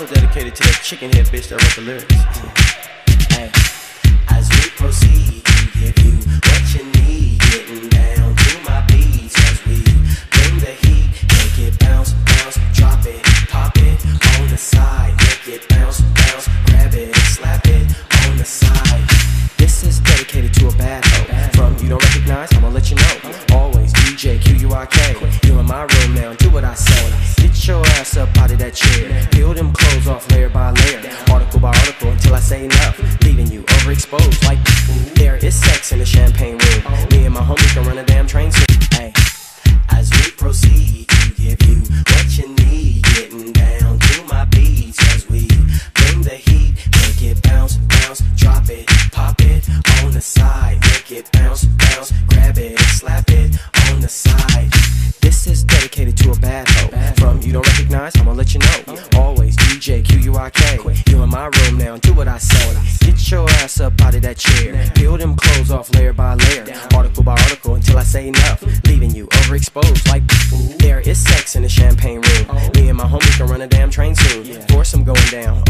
It's dedicated to that chicken head bitch that wrote the lyrics. Hey, as we proceed, give you what you need. Getting down to my beats as we bring the heat. Make it bounce, bounce, drop it, pop it on the side. Make it bounce, bounce, grab it, slap it on the side. This is dedicated to a bad hoe. From you don't recognize, I'ma let you know. Always DJ Quik. You in my room now, do what I say. Get your ass up out of that chair. Peel them clothes off layer by layer, article by article, until I say enough. Leaving you overexposed like there is sex in the champagne room. Me and my homies can run a damn train soon. Hey, as we proceed, we give you what you need. Getting down to my beats as we bring the heat. Make it bounce, bounce, drop it, pop it on the side. Make it bounce, bounce, grab it, slap it on the side. This is dedicated to a bad hoe. From you don't recognize, I'ma let you know. Always DJ Quik. You in my room now, do what I say. Get your ass up out of that chair. Peel them clothes off layer by layer, article by article, until I say enough. Leaving you overexposed like there is sex in the champagne room. Me and my homies can run a damn train soon. Foursome going down.